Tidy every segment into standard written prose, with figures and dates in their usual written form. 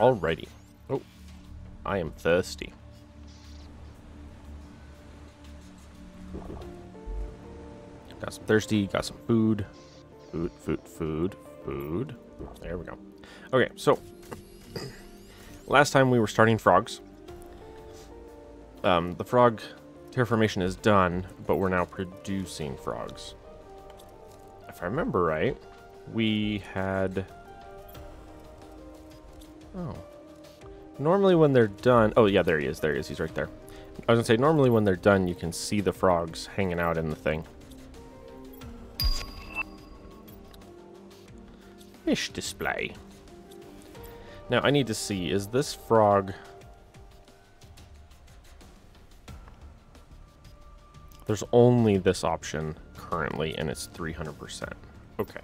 Alrighty. Oh, I am thirsty. Got some thirsty, got some food. Food. There we go. Okay, so last time we were starting frogs. The frog terraformation is done, but we're now producing frogs. If I remember right, we had... Oh. Normally when they're done... Oh, yeah, there he is. He's right there. I was going to say, normally when they're done, you can see the frogs hanging out in the thing. Fish display. Now, I need to see, is this frog... There's only this option currently, and it's 300%. Okay.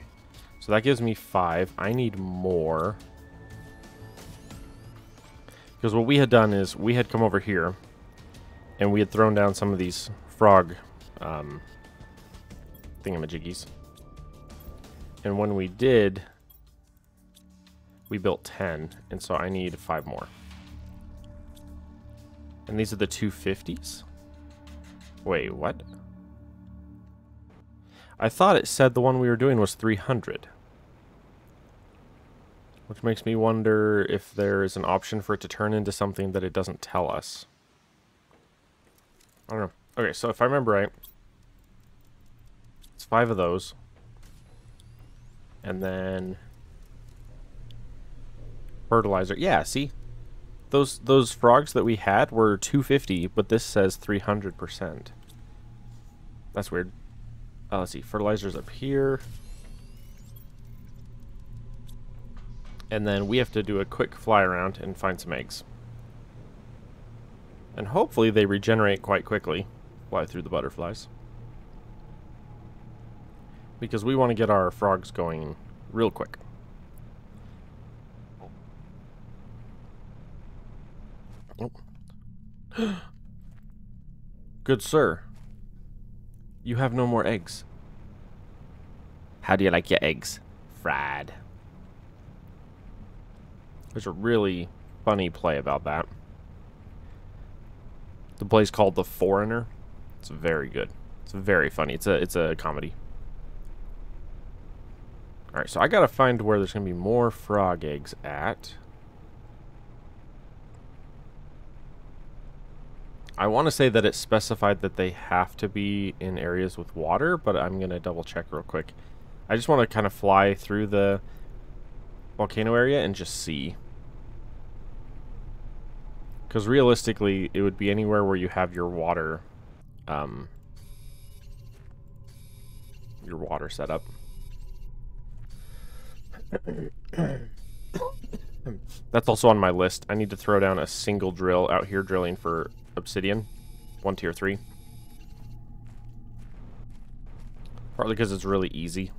So that gives me 5. I need more. Because what we had done is we had come over here, and we had thrown down some of these frog thingamajiggies. And when we did, we built 10, and so I need 5 more. And these are the 250s? Wait, what? I thought it said the one we were doing was 300. Which makes me wonder if there is an option for it to turn into something that it doesn't tell us. I don't know. Okay, so if I remember right, it's 5 of those. And then fertilizer. Yeah, see? Those frogs that we had were 250, but this says 300%. That's weird. Let's see. Fertilizer's up here. And then we have to do a quick fly around and find some eggs. And hopefully they regenerate quite quickly. Fly through the butterflies. Because we want to get our frogs going real quick. Oh. Good sir. You have no more eggs. How do you like your eggs? Fried. There's a really funny play about that. The play's called The Foreigner. It's very good. It's very funny. It's a comedy. Alright, so I gotta find where there's gonna be more frog eggs at. I want to say that it's specified that they have to be in areas with water, but I'm gonna double check real quick. I just want to kind of fly through the volcano area and just see. Because realistically, it would be anywhere where you have your water set up. That's also on my list. I need to throw down a single drill out here drilling for obsidian, 1 tier 3. Partly because it's really easy.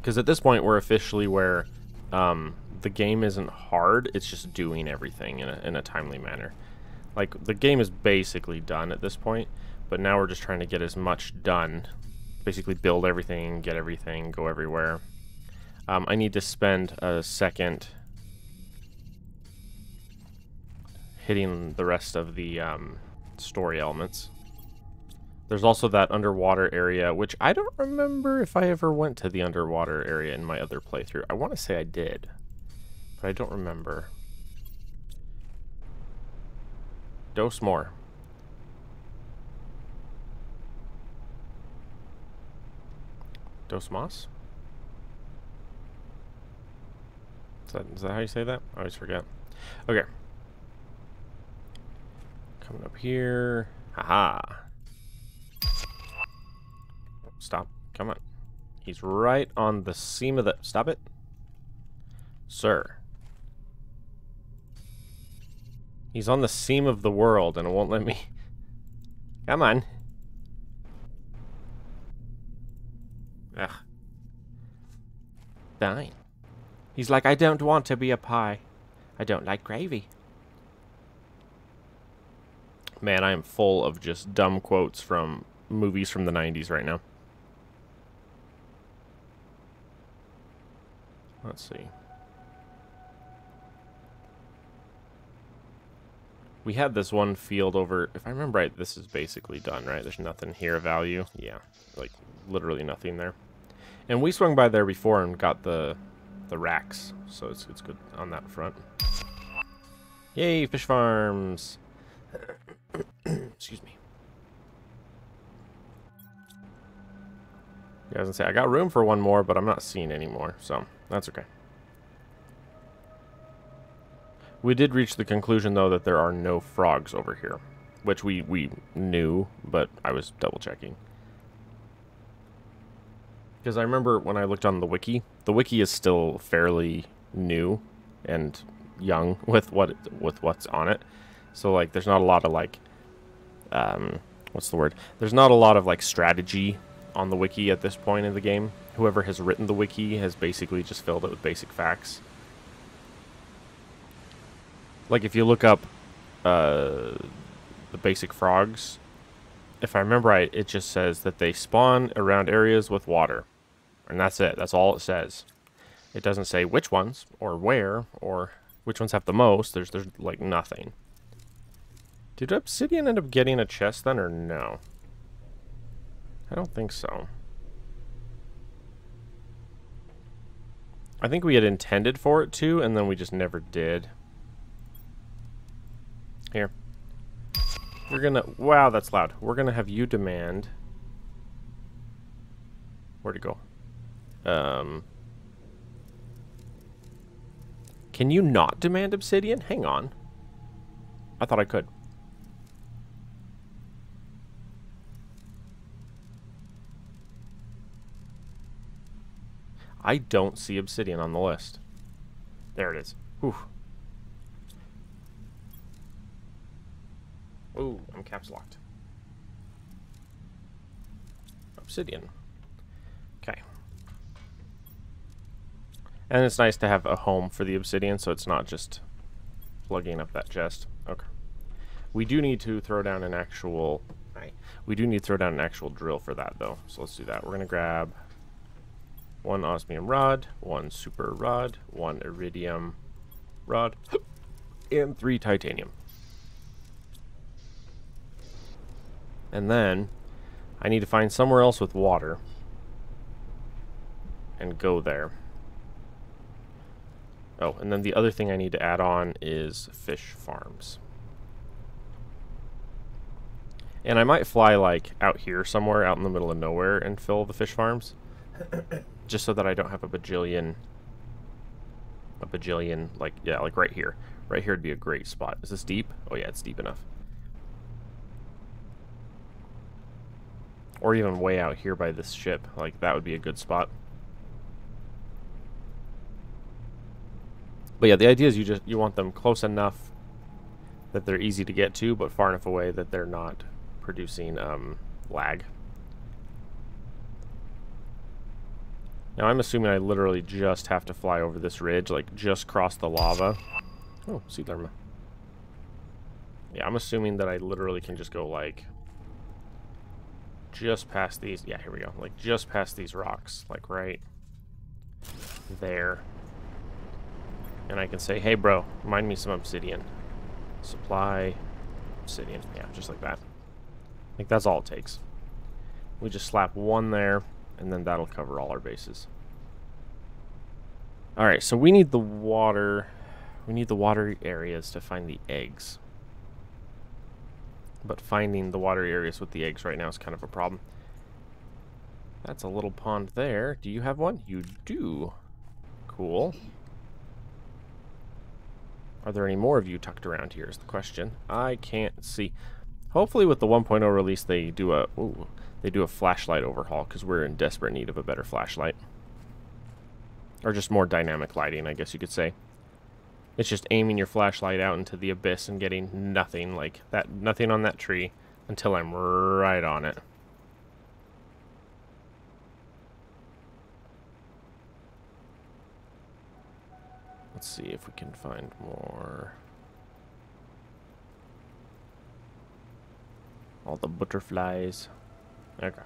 Because at this point we're officially where the game isn't hard, it's just doing everything in a timely manner. Like, the game is basically done at this point, but now we're just trying to get as much done. Basically build everything, get everything, go everywhere. I need to spend a second hitting the rest of the story elements. There's also that underwater area, which I don't remember if I ever went to the underwater area in my other playthrough. I want to say I did, but I don't remember. Dose more. Dose moss? Is that how you say that? I always forget. Okay. Coming up here. Haha. Stop. Come on. He's right on the seam of the... Stop it. Sir. He's on the seam of the world and it won't let me... Come on. Ugh. Fine. He's like, I don't want to be a pie. I don't like gravy. Man, I am full of just dumb quotes from movies from the 90s right now. Let's see. We had this one field over, if I remember right, this is basically done, right? There's nothing here of value. Yeah, like literally nothing there. And we swung by there before and got the racks, so it's good on that front. Yay, fish farms! Excuse me. Yeah, I was gonna say, I got room for one more, but I'm not seeing any more, so that's okay. We did reach the conclusion, though, that there are no frogs over here, which we knew, but I was double-checking. Because I remember when I looked on the wiki is still fairly new and young with what's on it. So, like, there's not a lot of, like, what's the word? There's not a lot of, like, strategy on the wiki at this point in the game. Whoever has written the wiki has basically just filled it with basic facts. Like, if you look up the basic frogs, if I remember right, it just says that they spawn around areas with water. And that's it. That's all it says. It doesn't say which ones, or where, or which ones have the most. There's like, nothing. Did Obsidian end up getting a chest then, or no? I don't think so. I think we had intended for it to, and then we just never did. Here. We're gonna... Wow, that's loud. We're gonna have you demand... Where'd it go? Can you not demand obsidian? Hang on. I thought I could. I don't see obsidian on the list. There it is. Whew. Ooh, I'm caps locked. Obsidian. Okay. And it's nice to have a home for the obsidian, so it's not just plugging up that chest. Okay. We do need to throw down an actual... We do need to throw down an actual drill for that, though. So let's do that. We're going to grab one osmium rod, one super rod, one iridium rod, and 3 titanium. And then I need to find somewhere else with water and go there. Oh, and then the other thing I need to add on is fish farms. And I might fly like out here somewhere, out in the middle of nowhere, and fill the fish farms. Just so that I don't have a bajillion, like, yeah, like right here. Right here would be a great spot. Is this deep? Oh yeah, it's deep enough. Or even way out here by this ship. Like, that would be a good spot. But yeah, the idea is you want them close enough that they're easy to get to, but far enough away that they're not producing lag. Now, I'm assuming I literally just have to fly over this ridge, like, just cross the lava. Oh, sea llama. Yeah, I'm assuming that I literally can just go, like... just past these, yeah, here we go, like just past these rocks, like right there. And I can say, hey bro, mine me some obsidian. Supply obsidian, yeah, just like that. I think that's all it takes. We just slap one there, and then that'll cover all our bases. Alright, so we need the water, we need the watery areas to find the eggs. But finding the water areas with the eggs right now is kind of a problem. That's a little pond there. Do you have one? You do. Cool. Are there any more of you tucked around here is the question. I can't see. Hopefully with the 1.0 release they do a flashlight overhaul, because we're in desperate need of a better flashlight. Or just more dynamic lighting, I guess you could say. It's just aiming your flashlight out into the abyss and getting nothing, like that, nothing on that tree until I'm right on it. Let's see if we can find more. All the butterflies. Okay.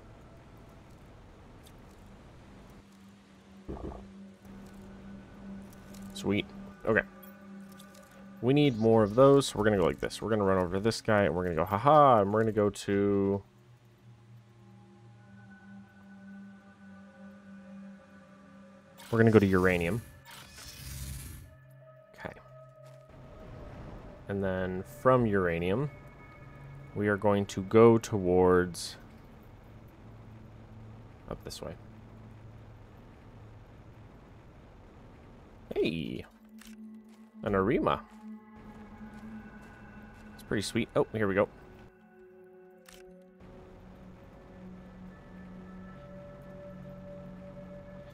Sweet. Okay. We need more of those, so we're going to go like this. We're going to run over to this guy, and we're going to go, haha, and we're going to go to... We're going to go to uranium. Okay. And then from uranium, we are going to go towards... Up this way. Hey! An Arima. It's pretty sweet. Oh, here we go.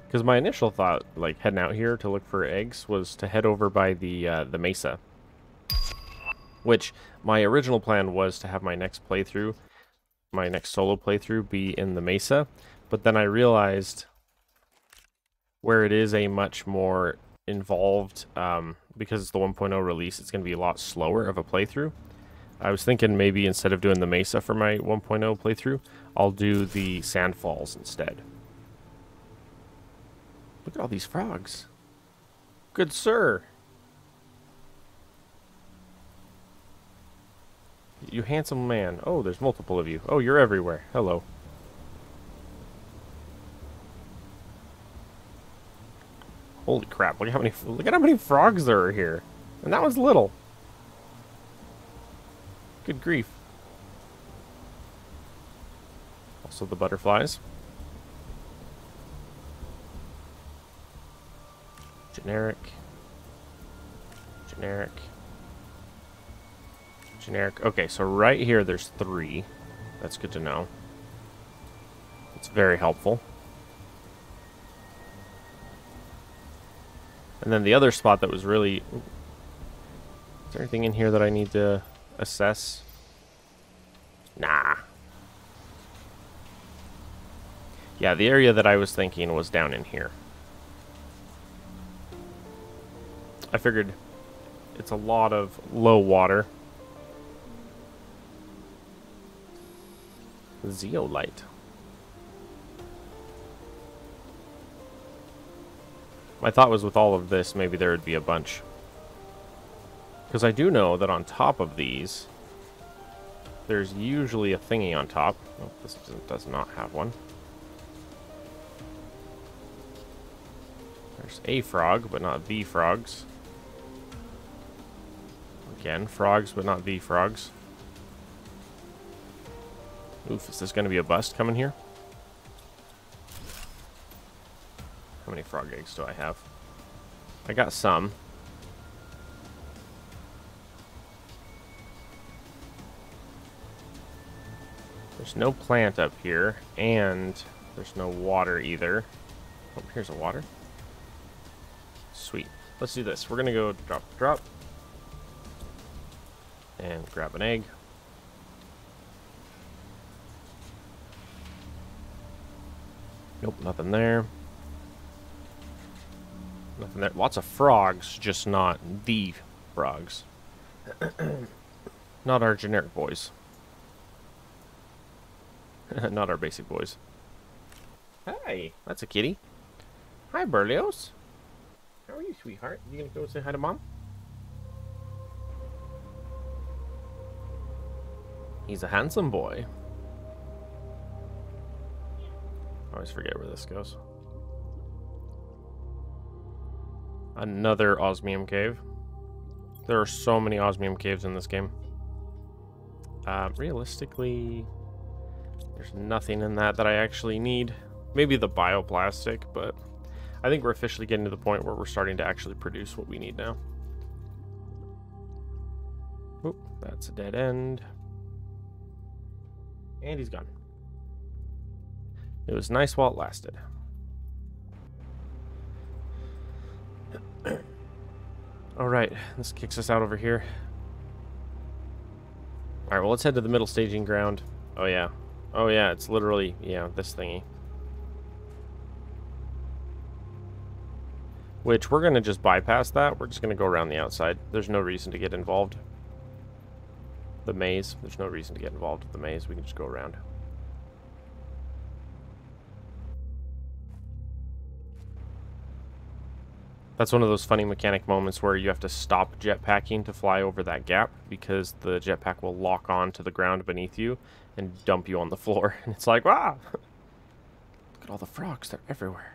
Because my initial thought, like, heading out here to look for eggs was to head over by the mesa. Which, my original plan was to have my next playthrough, my next solo playthrough, be in the mesa. But then I realized where it is a much more involved, because it's the 1.0 release, it's going to be a lot slower of a playthrough. I was thinking maybe instead of doing the mesa for my 1.0 playthrough, I'll do the sand falls instead. Look at all these frogs. Good sir. You handsome man. Oh, there's multiple of you. Oh, you're everywhere. Hello. Holy crap, look at how many frogs there are here. And that one's little. Good grief. Also the butterflies. Generic. Okay, so right here there's three. That's good to know. It's very helpful. And then the other spot that was really... Is there anything in here that I need to assess? Nah. Yeah, the area that I was thinking was down in here. I figured it's a lot of low water. Zeolite. My thought was with all of this, maybe there would be a bunch. Because I do know that on top of these, there's usually a thingy on top. Oh, this does not have one. There's a frog, but not the frogs. Again, frogs, but not the frogs. Oof, is this going to be a bust coming here? How many frog eggs do I have? I got some. There's no plant up here, and there's no water either. Oh, here's a water. Sweet. Let's do this. We're going to go drop, and grab an egg. Nope, nothing there. Nothing there. Lots of frogs, just not the frogs. Not our generic boys. Not our basic boys. Hey, that's a kitty. Hi, Berlioz. How are you, sweetheart? You gonna go say hi to Mom? He's a handsome boy. I always forget where this goes. Another osmium cave. There are so many osmium caves in this game. Realistically, there's nothing in that I actually need. Maybe the bioplastic, but I think we're officially getting to the point where we're starting to actually produce what we need now. Oop, that's a dead end. And he's gone. It was nice while it lasted. Alright, this kicks us out over here. Alright, well, let's head to the middle staging ground. Oh, yeah. Oh, yeah, it's literally, yeah, this thingy. Which, we're going to just bypass that. We're just going to go around the outside. There's no reason to get involved. The maze. There's no reason to get involved with the maze. We can just go around. That's one of those funny mechanic moments where you have to stop jetpacking to fly over that gap because the jetpack will lock on to the ground beneath you and dump you on the floor. And it's like, wow, look at all the frogs, they're everywhere.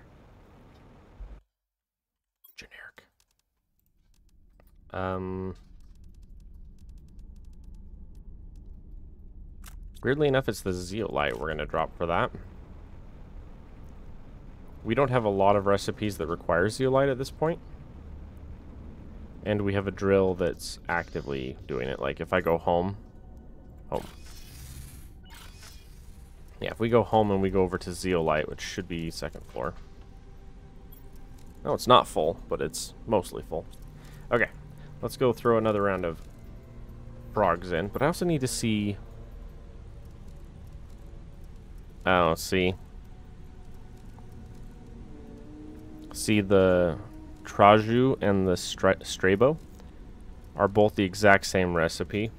Generic. Weirdly enough, it's the zeolite we're going to drop for that. We don't have a lot of recipes that require zeolite at this point. And we have a drill that's actively doing it. Like, if I go home... Yeah, if we go home and we go over to zeolite, which should be second floor. No, it's not full, but it's mostly full. Okay, let's go throw another round of frogs in. But I also need to see... Oh, see... See, the Traju and the Strabo are both the exact same recipe.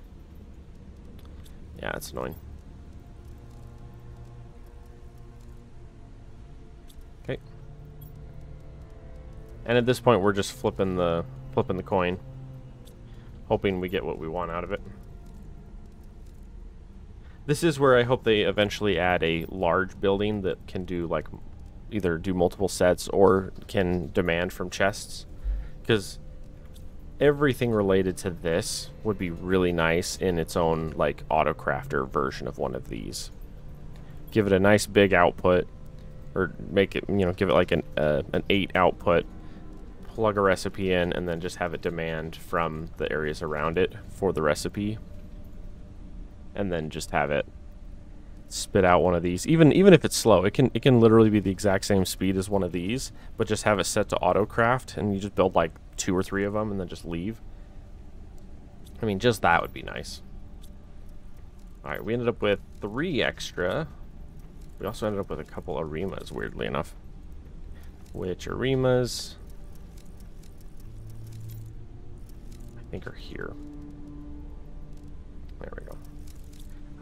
Yeah, it's annoying. Okay. And at this point, we're just flipping the coin, hoping we get what we want out of it. This is where I hope they eventually add a large building that can do like. Either do multiple sets or can demand from chests, because everything related to this would be really nice in its own like autocrafter version of one of these. Give it a nice big output, or make it, you know, give it like an 8 output, plug a recipe in, and then just have it demand from the areas around it for the recipe, and then just have it spit out one of these. Even if it's slow, it can literally be the exact same speed as one of these, but just have it set to autocraft, and you just build like 2 or 3 of them and then just leave. I mean, just that would be nice. All right, we ended up with 3 extra. We also ended up with a couple Arimas, weirdly enough. Which Arimas I think are here. There we go.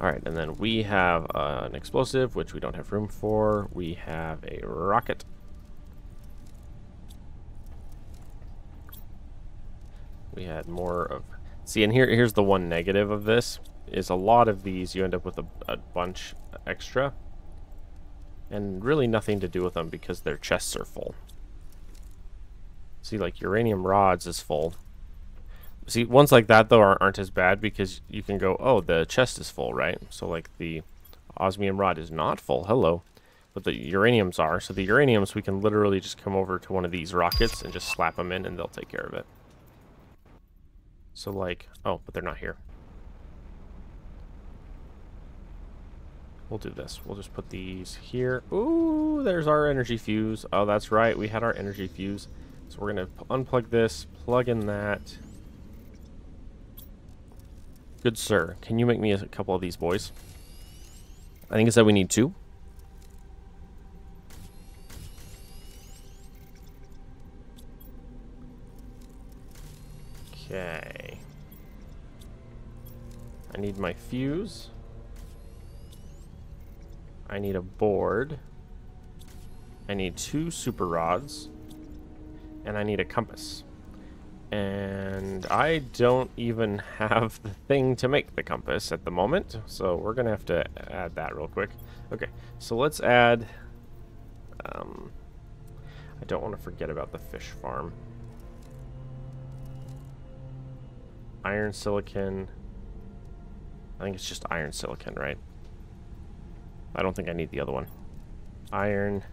Alright, and then we have an explosive, which we don't have room for. We have a rocket. We had more of... See, and here's the one negative of this, is a lot of these you end up with a bunch extra. And really nothing to do with them because their chests are full. See, like uranium rods is full. See, ones like that, though, aren't as bad because you can go, oh, the chest is full, right? So, like, the osmium rod is not full. Hello. But the uraniums are. So the uraniums, we can literally just come over to one of these rockets and just slap them in, and they'll take care of it. So, like, oh, but they're not here. We'll do this. We'll just put these here. Ooh, there's our energy fuse. Oh, that's right. We had our energy fuse. So we're going to unplug this, plug in that. Good sir, can you make me a couple of these boys? I think it said we need 2. Okay. I need my fuse. I need a board. I need 2 super rods. And I need a compass. And I don't even have the thing to make the compass at the moment, so we're gonna have to add that real quick. Okay, so let's add... I don't want to forget about the fish farm. Iron silicon... I think it's just iron silicon, right? I don't think I need the other one. Iron...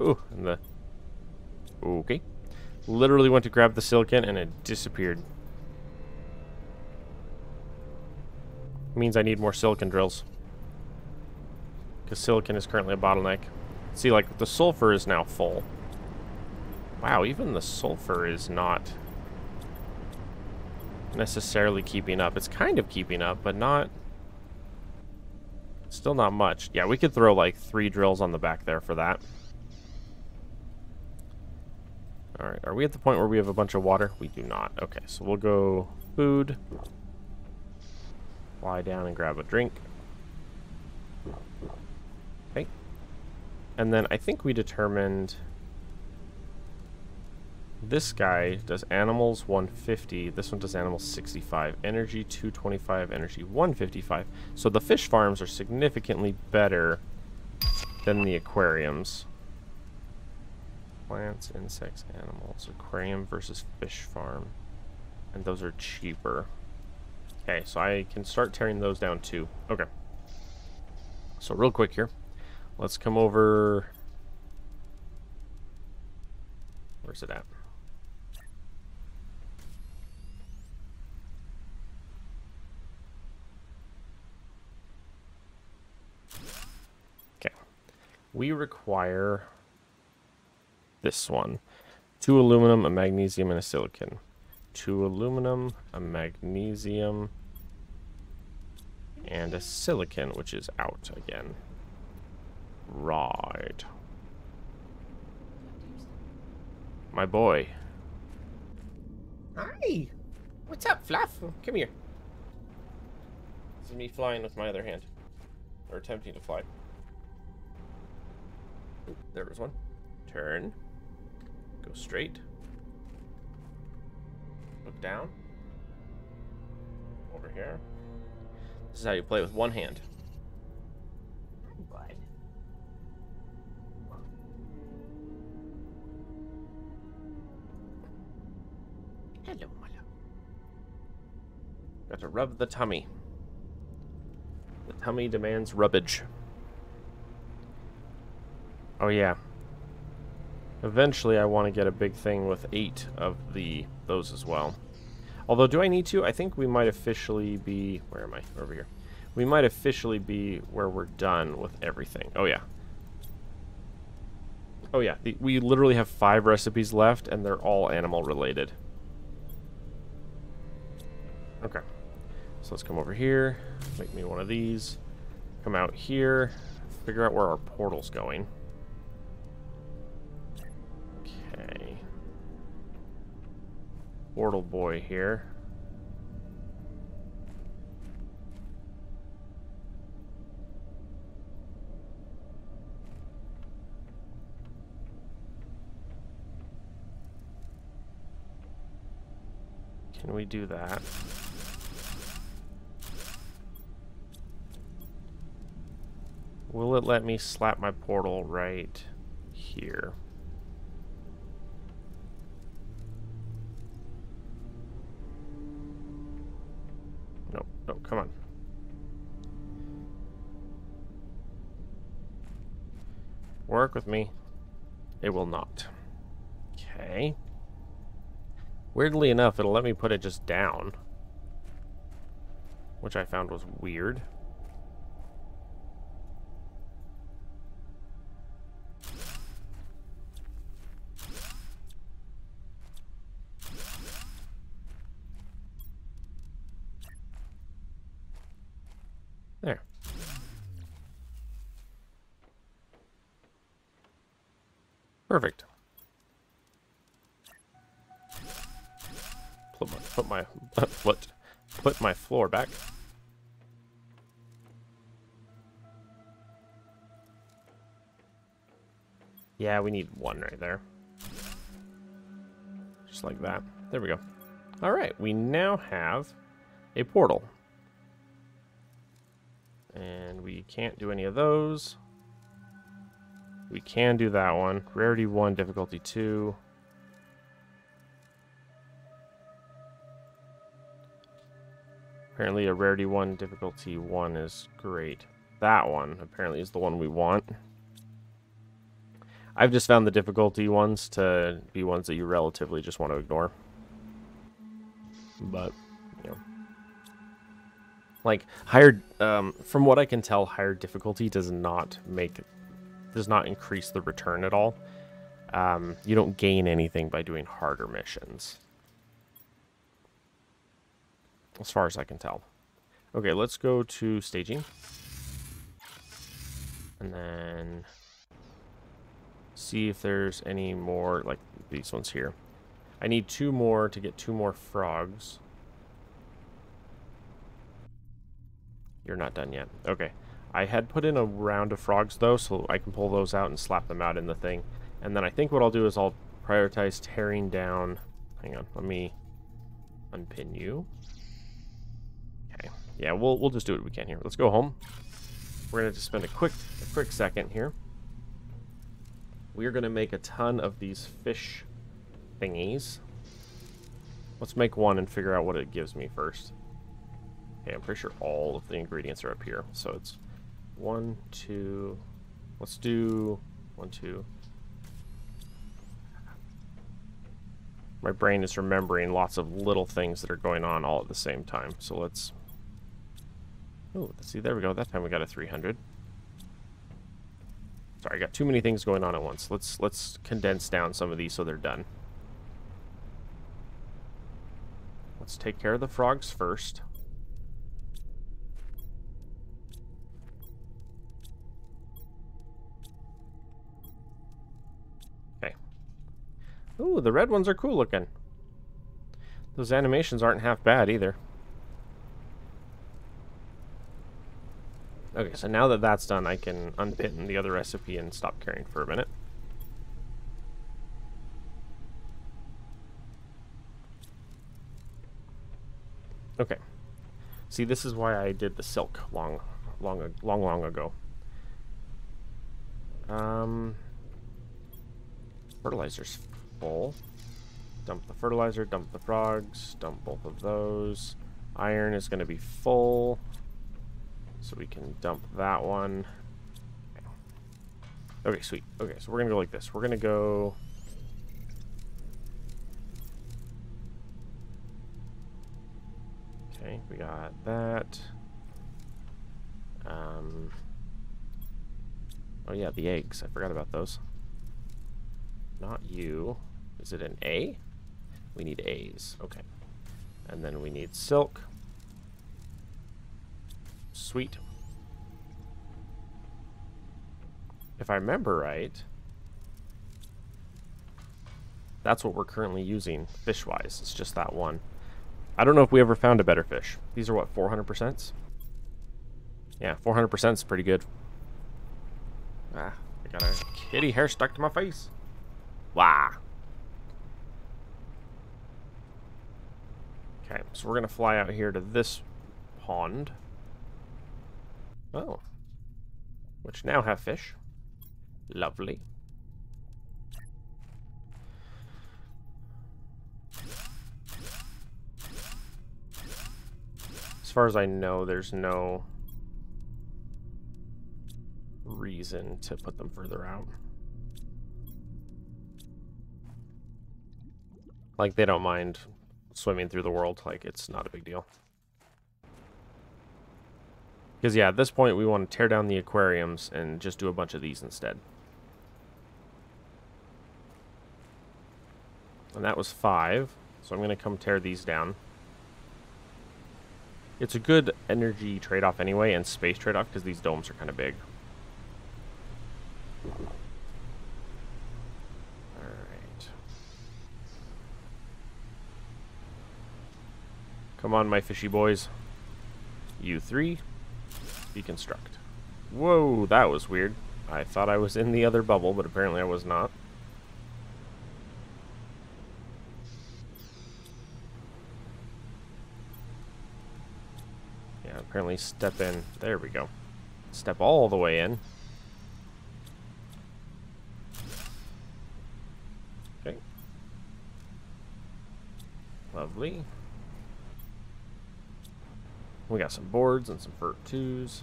Ooh, and the... Okay. Literally went to grab the silicon and it disappeared. Means I need more silicon drills. Because silicon is currently a bottleneck. See, like, the sulfur is now full. Wow, even the sulfur is not necessarily keeping up. It's kind of keeping up, but not... Still not much. Yeah, we could throw, like, 3 drills on the back there for that. Alright, are we at the point where we have a bunch of water? We do not. Okay, so we'll go food. Lie down and grab a drink. Okay. And then I think we determined This guy does animals 150. This one does animals 65. Energy 225. Energy 155. So the fish farms are significantly better than the aquariums. Plants, insects, animals. Aquarium versus fish farm. And those are cheaper. Okay, so I can start tearing those down too. Okay. So real quick here. Let's come over... Where's it at? Okay. We require... this one. 2 aluminum, a magnesium, and a silicon. 2 aluminum, a magnesium, and a silicon, which is out again. Right. My boy. Hi! What's up, Fluff? Come here. This is me flying with my other hand. Or attempting to fly. Ooh, there was one. Turn. Go straight. Look down. Over here. This is how you play with one hand. Bud. Hello, my love. Got to rub the tummy. The tummy demands rubbage. Oh yeah. Eventually, I want to get a big thing with 8 of those as well. Although, do I need to? I think we might officially be... Where am I? Over here. We might officially be where we're done with everything. Oh, yeah. Oh, yeah. We literally have 5 recipes left, and they're all animal-related. Okay. So, let's come over here. Make me one of these. Come out here. Figure out where our portal's going. Portal boy here. Can we do that? Will it let me slap my portal right here? No, come on. Work with me. It will not. Okay. Weirdly enough, it'll let me put it just down, which I found was weird. Perfect. Put my floor back. Yeah, we need one right there. Just like that. There we go. All right, we now have a portal. And we can't do any of those. We can do that one. Rarity 1, difficulty 2. Apparently a rarity 1, difficulty 1 is great. That one, apparently, is the one we want. I've just found the difficulty ones to be ones that you relatively just want to ignore. But, you know. Like, higher... from what I can tell, higher difficulty does not make... does not increase the return at all. You don't gain anything by doing harder missions. As far as I can tell. Okay, let's go to staging. And then... see if there's any more, like these ones here. I need 2 more to get 2 more frogs. You're not done yet. Okay. I had put in a round of frogs, though, so I can pull those out and slap them out in the thing. And then I think what I'll do is I'll prioritize tearing down. Hang on, let me unpin you. Okay, yeah, we'll just do what we can here. Let's go home. We're gonna just spend a quick second here. We're gonna make a ton of these fish thingies. Let's make one and figure out what it gives me first. Okay, I'm pretty sure all of the ingredients are up here. So it's 1, 2. Let's do 1, 2. My brain is remembering lots of little things that are going on all at the same time. So let's... Oh, let's see. There we go. That time we got a 300. Sorry, I got too many things going on at once. Let's condense down some of these so they're done. Let's take care of the frogs first. Okay. Ooh, the red ones are cool looking. Those animations aren't half bad either. Okay, so now that that's done, I can unpin the other recipe and stop caring for a minute. Okay. See, this is why I did the silk long ago. Fertilizer's full. Dump the fertilizer, dump the frogs, dump both of those. Iron is going to be full. So we can dump that one. Okay, sweet. Okay, so we're going to go like this. We're going to go... Okay, we got that. Oh yeah, the eggs. I forgot about those. Not you. Is it an A? We need A's. Okay. And then we need silk. Sweet. If I remember right, that's what we're currently using fish-wise. It's just that one. I don't know if we ever found a better fish. These are what, 400%? Yeah, 400% is pretty good. Ah, I got a kitty hair stuck to my face. Wow. Okay, so we're gonna fly out here to this pond. Oh, which now have fish. Lovely. As far as I know, there's no reason to put them further out. Like, they don't mind swimming through the world. Like, it's not a big deal. Because, yeah, at this point, we want to tear down the aquariums and just do a bunch of these instead. And that was 5. So I'm going to come tear these down. It's a good energy trade-off anyway, and space trade-off, because these domes are kind of big. Alright. Come on, my fishy boys. You 3. Deconstruct. Whoa, that was weird. I thought I was in the other bubble, but apparently I was not. Yeah, apparently step in. There we go. Step all the way in. Okay. Lovely. We got some boards and some fur 2s.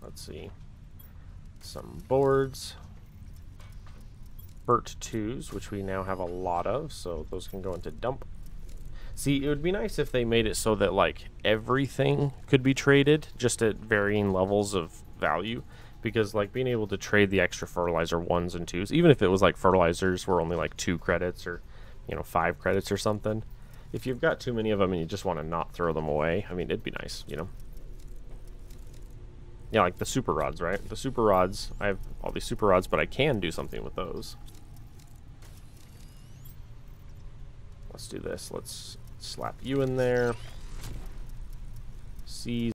Let's see. Some boards. Fur 2s, which we now have a lot of, so those can go into dump. See, it would be nice if they made it so that, like, everything could be traded, just at varying levels of value. Because, like, being able to trade the extra fertilizer 1s and 2s, even if it was, like, fertilizers were only, like, 2 credits or, you know, 5 credits or something. If you've got too many of them and you just want to not throw them away, I mean, it'd be nice, you know? Yeah, like the super rods, right? The super rods, I have all these super rods, but I can do something with those. Let's do this. Let's slap you in there. Seize.